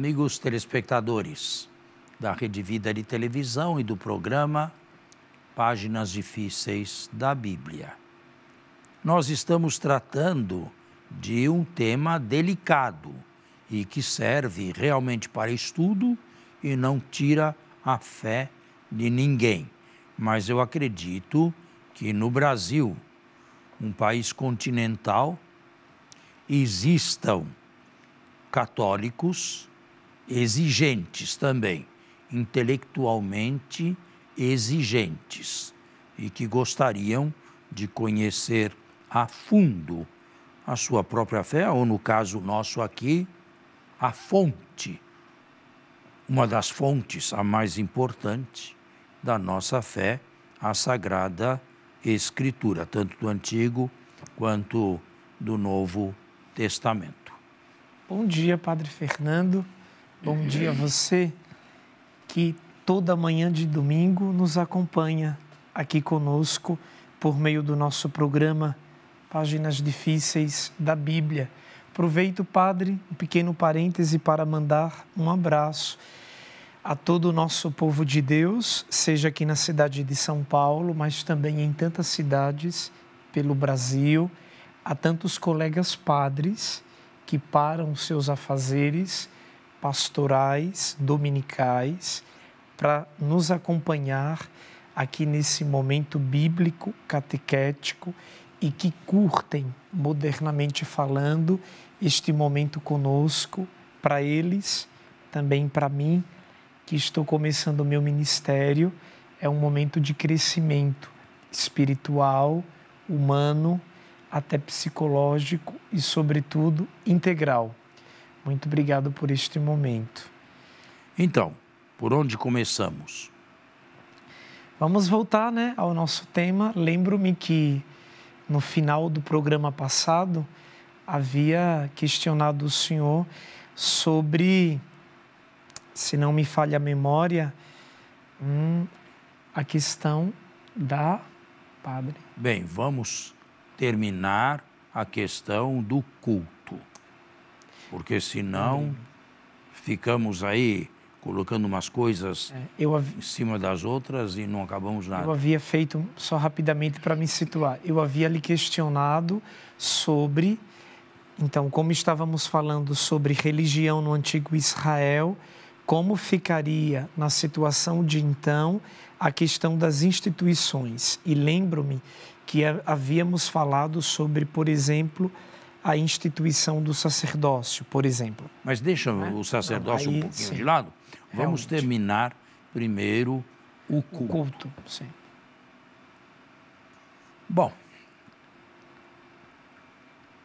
Amigos telespectadores da Rede Vida de Televisão e do programa Páginas Difíceis da Bíblia. Nós estamos tratando de um tema delicado e que serve realmente para estudo e não tira a fé de ninguém. Mas eu acredito que no Brasil, um país continental, existam católicos exigentes também, intelectualmente exigentes, e que gostariam de conhecer a fundo a sua própria fé, ou no caso nosso aqui, a fonte, uma das fontes, a mais importante da nossa fé, a Sagrada Escritura, tanto do Antigo quanto do Novo Testamento. Bom dia, Padre Fernando. Bom dia a você que toda manhã de domingo nos acompanha aqui conosco por meio do nosso programa Páginas Difíceis da Bíblia. Aproveito, Padre, um pequeno parêntese para mandar um abraço a todo o nosso povo de Deus, seja aqui na cidade de São Paulo, mas também em tantas cidades pelo Brasil, a tantos colegas padres que param seus afazeres pastorais, dominicais, para nos acompanhar aqui nesse momento bíblico, catequético, e que curtem, modernamente falando, este momento conosco, para eles, também para mim, que estou começando o meu ministério. É um momento de crescimento espiritual, humano, até psicológico e, sobretudo, integral. Muito obrigado por este momento. Então, por onde começamos? Vamos voltar, ao nosso tema. Lembro-me que no final do programa passado havia questionado o senhor sobre, se não me falha a memória, a questão da... Padre. Bem, vamos terminar a questão do culto, porque senão ficamos aí colocando umas coisas em cima das outras e não acabamos nada. Eu havia feito, só rapidamente para me situar, eu havia lhe questionado sobre, então, como estávamos falando sobre religião no antigo Israel, como ficaria na situação de então a questão das instituições. E lembro-me que havíamos falado sobre, por exemplo, a instituição do sacerdócio, por exemplo. Mas deixa o sacerdócio um pouquinho de lado. Vamos terminar primeiro o culto. O culto, sim. Bom,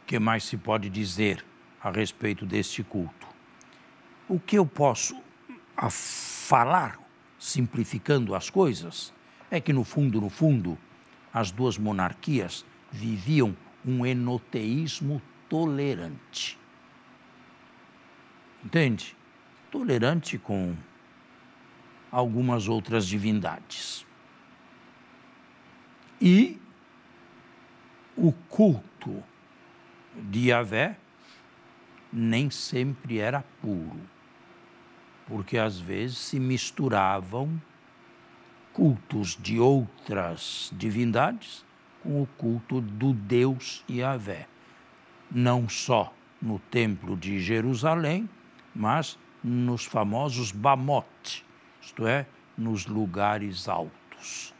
o que mais se pode dizer a respeito deste culto? O que eu posso falar, simplificando as coisas, é que no fundo, as duas monarquias viviam um enoteísmo tolerante. Entende? Tolerante com algumas outras divindades. E o culto de Javé nem sempre era puro, porque às vezes se misturavam cultos de outras divindades com o culto do Deus Javé, não só no Templo de Jerusalém, mas nos famosos Bamot, isto é, nos lugares altos,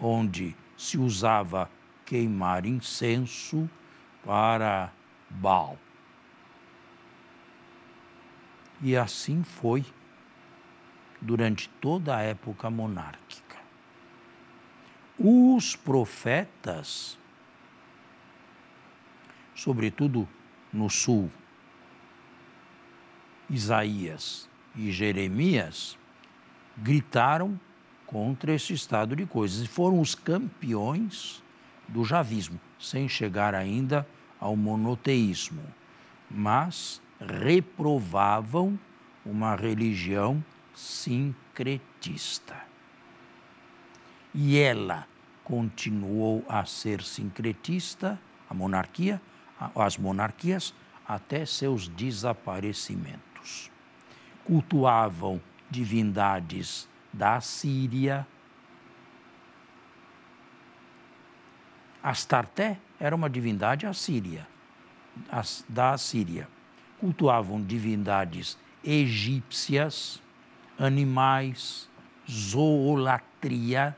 onde se usava queimar incenso para Baal. E assim foi durante toda a época monárquica. Os profetas, sobretudo no sul, Isaías e Jeremias, gritaram contra esse estado de coisas e foram os campeões do javismo, sem chegar ainda ao monoteísmo, mas reprovavam uma religião sincretista. E ela continuou a ser sincretista, a monarquia, as monarquias, até seus desaparecimentos. cultuavam divindades da Assíria. Astarté era uma divindade assíria, da Assíria. Cultuavam divindades egípcias, animais, zoolatria,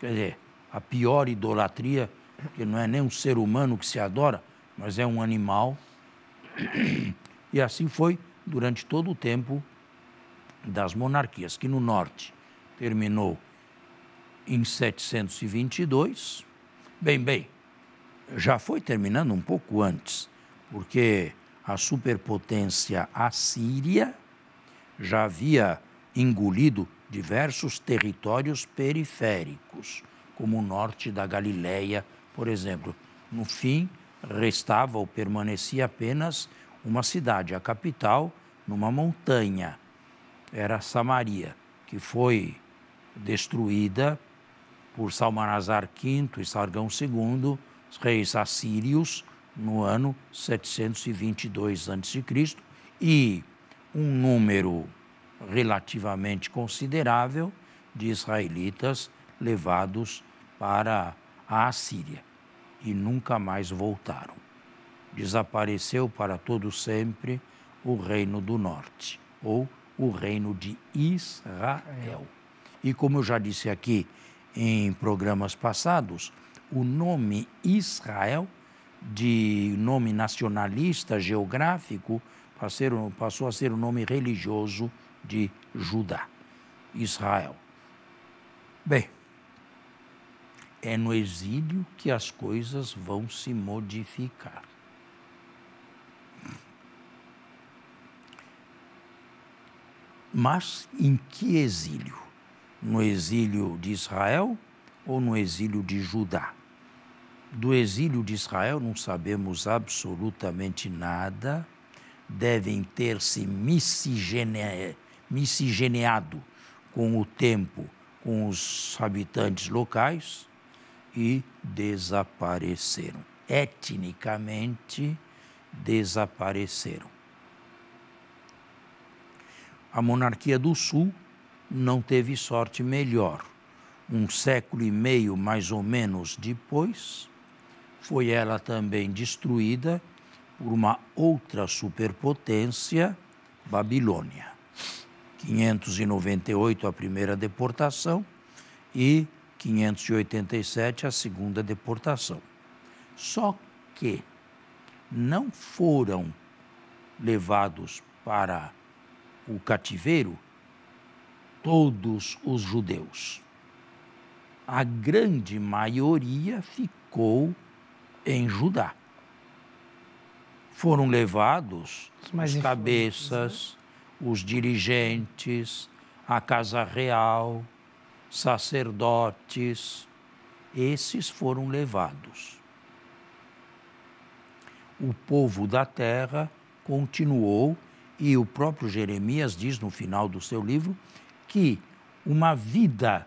quer dizer, a pior idolatria, que não é nem um ser humano que se adora, mas é um animal. E assim foi durante todo o tempo das monarquias, que no norte terminou em 722. Bem, já foi terminando um pouco antes, porque a superpotência assíria já havia engolido diversos territórios periféricos, como o norte da Galiléia, por exemplo. No fim, restava ou permanecia apenas uma cidade, a capital, numa montanha. Era Samaria, que foi destruída por Salmanazar V e Sargão II, reis assírios, no ano 722 a.C., e um número relativamente considerável de israelitas levados para a Assíria e nunca mais voltaram. Desapareceu para todo sempre o Reino do Norte, ou o Reino de Israel. E como eu já disse aqui em programas passados, o nome Israel, de nome nacionalista geográfico, passou a ser o nome religioso de Judá, Israel. Bem, é no exílio que as coisas vão se modificar. Mas em que exílio? No exílio de Israel ou no exílio de Judá? Do exílio de Israel não sabemos absolutamente nada. Devem ter se miscigeneado com o tempo, com os habitantes locais, e desapareceram. Etnicamente desapareceram. A monarquia do Sul não teve sorte melhor. Um século e meio, mais ou menos, depois, foi ela também destruída por uma outra superpotência, Babilônia. 598, a primeira deportação, e 587, a segunda deportação. Só que não foram levados para o cativeiro todos os judeus. A grande maioria ficou em Judá. Foram levados os cabeças, os dirigentes, a casa real, sacerdotes. Esses foram levados. O povo da terra continuou, e o próprio Jeremias diz no final do seu livro que uma vida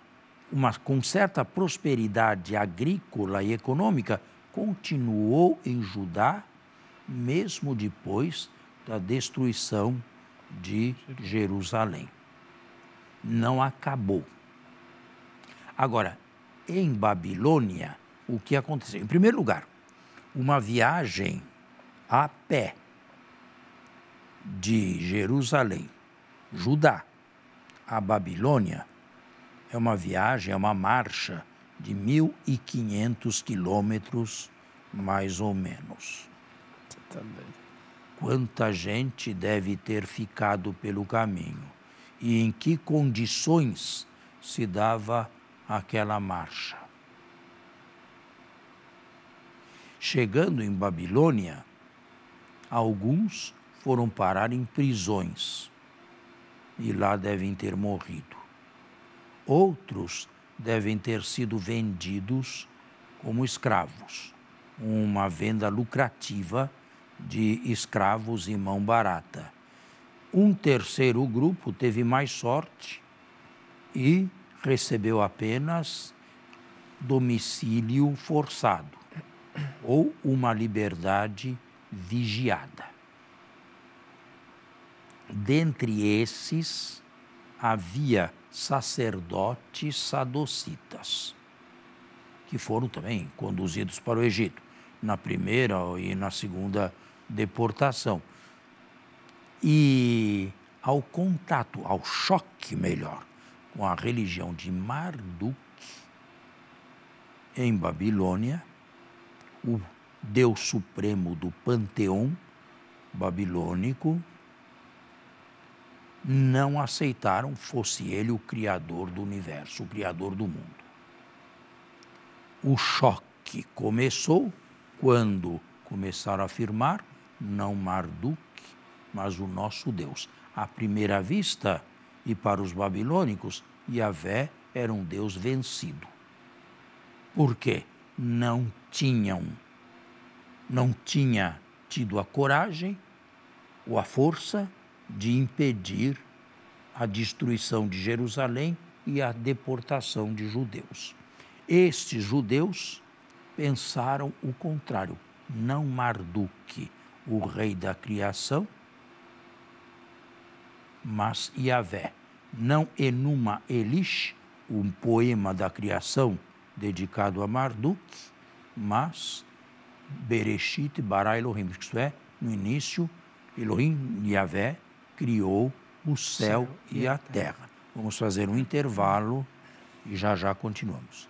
com certa prosperidade agrícola e econômica continuou em Judá, mesmo depois da destruição de Jerusalém. Não acabou. Agora, em Babilônia, o que aconteceu? Em primeiro lugar, uma viagem a pé de Jerusalém, Judá, a Babilônia, é uma viagem, é uma marcha de 1.500 quilômetros, mais ou menos. Quanta gente deve ter ficado pelo caminho e em que condições se dava aquela marcha. Chegando em Babilônia, alguns foram parar em prisões e lá devem ter morrido. Outros devem ter sido vendidos como escravos, uma venda lucrativa de escravos em mão barata. Um terceiro grupo teve mais sorte e recebeu apenas domicílio forçado ou uma liberdade vigiada. Dentre esses havia sacerdotes saducitas, que foram também conduzidos para o Egito, na primeira e na segunda deportação. E ao contato, ao choque melhor, com a religião de Marduk, em Babilônia, o Deus Supremo do Panteão Babilônico, não aceitaram fosse ele o Criador do Universo, o Criador do mundo. O choque começou quando começaram a afirmar, não Marduk, mas o nosso Deus. À primeira vista, e para os babilônicos, Javé era um Deus vencido. Por quê? Não tinha tido a coragem ou a força de impedir a destruição de Jerusalém e a deportação de judeus. Estes judeus pensaram o contrário. Não Marduk, o rei da criação, mas Javé. Não Enuma Elish, um poema da criação dedicado a Marduk, mas Bereshit Bara Elohim, isto é, no início, Elohim, Javé, criou o céu e a terra. Vamos fazer um intervalo e já continuamos.